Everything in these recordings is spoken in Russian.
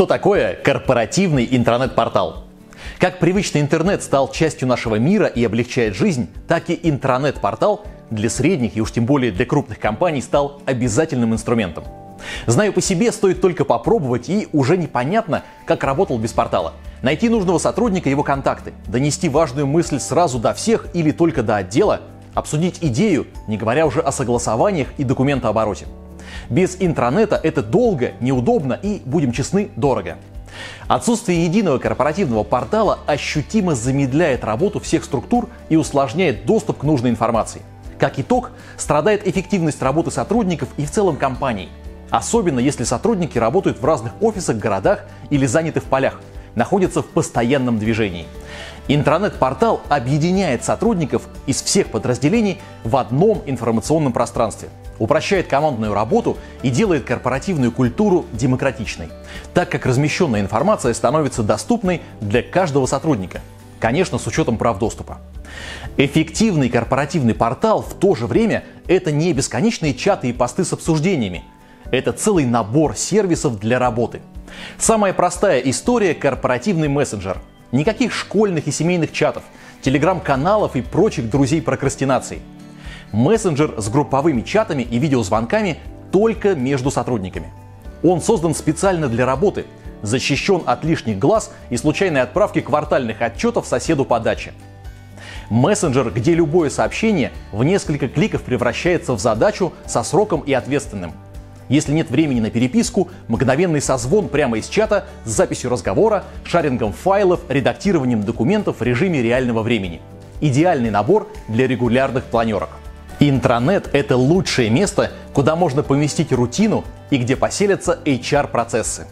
Что такое корпоративный интернет-портал? Как привычный интернет стал частью нашего мира и облегчает жизнь, так и интернет-портал для средних и уж тем более для крупных компаний стал обязательным инструментом. Знаю по себе, стоит только попробовать, и уже непонятно, как работал без портала. Найти нужного сотрудника и его контакты, донести важную мысль сразу до всех или только до отдела, обсудить идею, не говоря уже о согласованиях и документообороте. Без интранета это долго, неудобно и, будем честны, дорого. Отсутствие единого корпоративного портала ощутимо замедляет работу всех структур и усложняет доступ к нужной информации. Как итог, страдает эффективность работы сотрудников и в целом компаний. Особенно если сотрудники работают в разных офисах, городах или заняты в полях, находятся в постоянном движении. Интранет-портал объединяет сотрудников из всех подразделений в одном информационном пространстве, упрощает командную работу и делает корпоративную культуру демократичной, так как размещенная информация становится доступной для каждого сотрудника, конечно, с учетом прав доступа. Эффективный корпоративный портал в то же время – это не бесконечные чаты и посты с обсуждениями, это целый набор сервисов для работы. Самая простая история – корпоративный мессенджер. Никаких школьных и семейных чатов, телеграм-каналов и прочих друзей прокрастинации. Мессенджер с групповыми чатами и видеозвонками только между сотрудниками. Он создан специально для работы, защищен от лишних глаз и случайной отправки квартальных отчетов соседу по даче. Мессенджер, где любое сообщение в несколько кликов превращается в задачу со сроком и ответственным. Если нет времени на переписку, мгновенный созвон прямо из чата с записью разговора, шарингом файлов, редактированием документов в режиме реального времени. Идеальный набор для регулярных планерок. Интранет – это лучшее место, куда можно поместить рутину и где поселятся HR-процессы.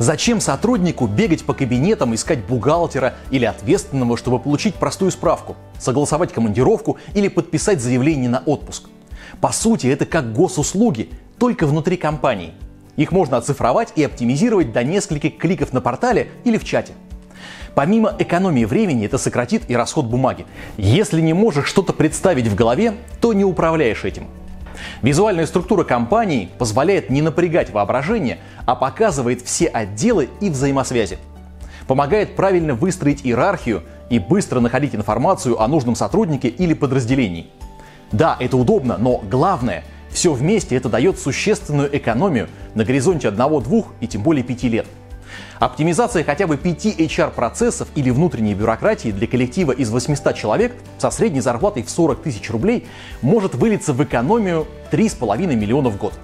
Зачем сотруднику бегать по кабинетам, искать бухгалтера или ответственного, чтобы получить простую справку, согласовать командировку или подписать заявление на отпуск? По сути, это как госуслуги, только внутри компании. Их можно оцифровать и оптимизировать до нескольких кликов на портале или в чате. Помимо экономии времени, это сократит и расход бумаги. Если не можешь что-то представить в голове, то не управляешь этим. Визуальная структура компании позволяет не напрягать воображение, а показывает все отделы и взаимосвязи. Помогает правильно выстроить иерархию и быстро находить информацию о нужном сотруднике или подразделении. Да, это удобно, но главное, все вместе это дает существенную экономию на горизонте 1, 2 и тем более 5 лет. Оптимизация хотя бы 5 HR-процессов или внутренней бюрократии для коллектива из 800 человек со средней зарплатой в 40 тысяч рублей может вылиться в экономию 3,5 миллиона в год.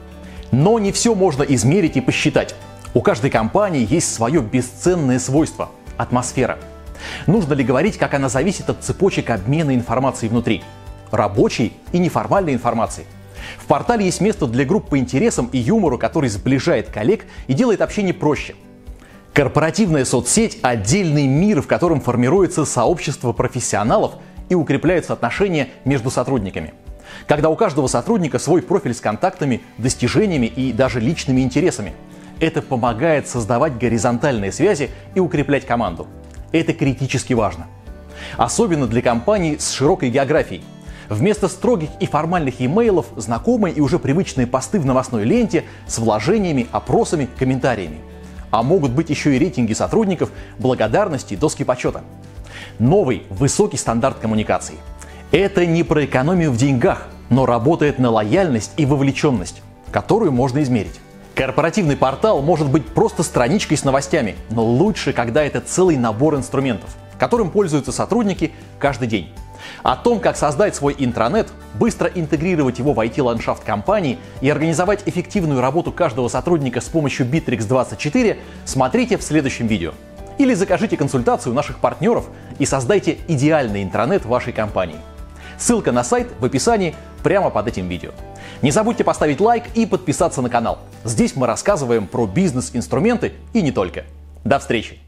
Но не все можно измерить и посчитать. У каждой компании есть свое бесценное свойство – атмосфера. Нужно ли говорить, как она зависит от цепочек обмена информацией внутри? Рабочей и неформальной информации. В портале есть место для групп по интересам и юмору, который сближает коллег и делает общение проще. Корпоративная соцсеть – отдельный мир, в котором формируется сообщество профессионалов и укрепляются отношения между сотрудниками. Когда у каждого сотрудника свой профиль с контактами, достижениями и даже личными интересами. Это помогает создавать горизонтальные связи и укреплять команду. Это критически важно. Особенно для компаний с широкой географией. Вместо строгих и формальных имейлов – знакомые и уже привычные посты в новостной ленте с вложениями, опросами, комментариями. А могут быть еще и рейтинги сотрудников, благодарности, доски почета. Новый, высокий стандарт коммуникаций. Это не про экономию в деньгах, но работает на лояльность и вовлеченность, которую можно измерить. Корпоративный портал может быть просто страничкой с новостями, но лучше, когда это целый набор инструментов, которым пользуются сотрудники каждый день. О том, как создать свой интранет, быстро интегрировать его в IT-ландшафт компании и организовать эффективную работу каждого сотрудника с помощью Bitrix24, смотрите в следующем видео. Или закажите консультацию наших партнеров и создайте идеальный интранет вашей компании. Ссылка на сайт в описании прямо под этим видео. Не забудьте поставить лайк и подписаться на канал. Здесь мы рассказываем про бизнес-инструменты и не только. До встречи!